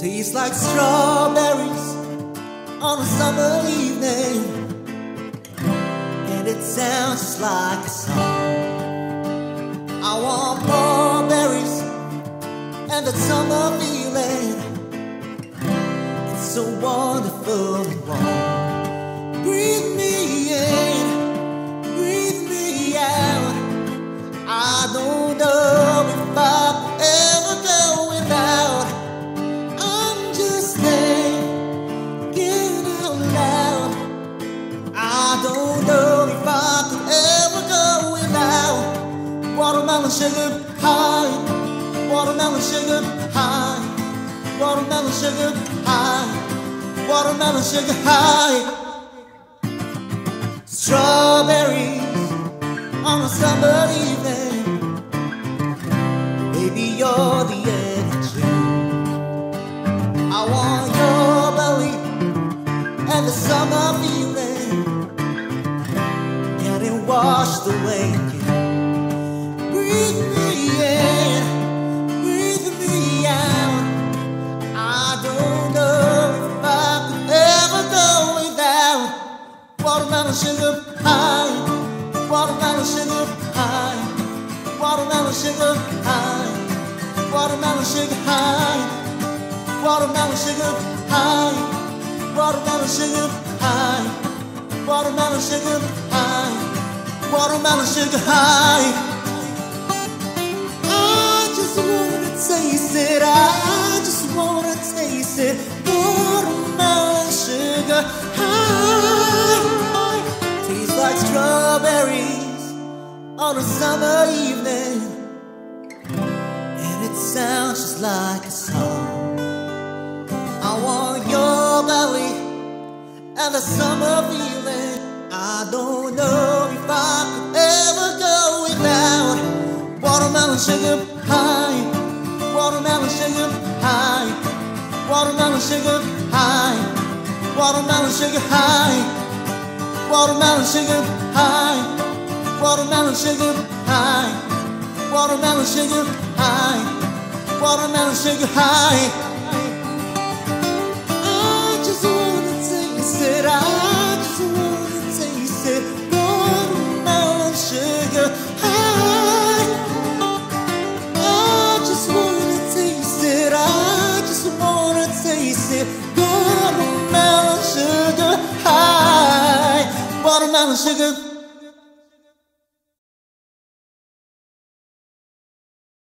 Tastes like strawberries on a summer evening, and it sounds just like a song. I want more berries and that summer feeling. It's so wonderful and warm. Breathe me in, breathe me out. I don't know if I'm ever going out. I'm just thinking out loud. I don't know if I could ever go without. Watermelon sugar high, watermelon sugar high, watermelon sugar high, watermelon sugar high. Strawberries on a summer evening. You're the energy. I want your belly and the summer feeling. Getting washed away. Breathe me in, breathe me out. I don't know if I could ever go without. Watermelon sugar high, watermelon sugar high, watermelon sugar high. Watermelon sugar high, watermelon sugar high, watermelon sugar high, watermelon sugar high, watermelon sugar high. I just wanna taste it, I just wanna taste it. Watermelon sugar high. Tastes like strawberries on a summer evening. Sounds just like a song. I want your belly and the summer feeling. I don't know if I could ever go without. Watermelon sugar high, watermelon sugar high, watermelon sugar high, watermelon sugar high, watermelon sugar high, watermelon sugar high, watermelon sugar high. Watermelon sugar high. I just wanna taste it, I just wanna taste it. Watermelon sugar high. I just wanna taste it, I just wanna taste it. Watermelon sugar high. Watermelon sugar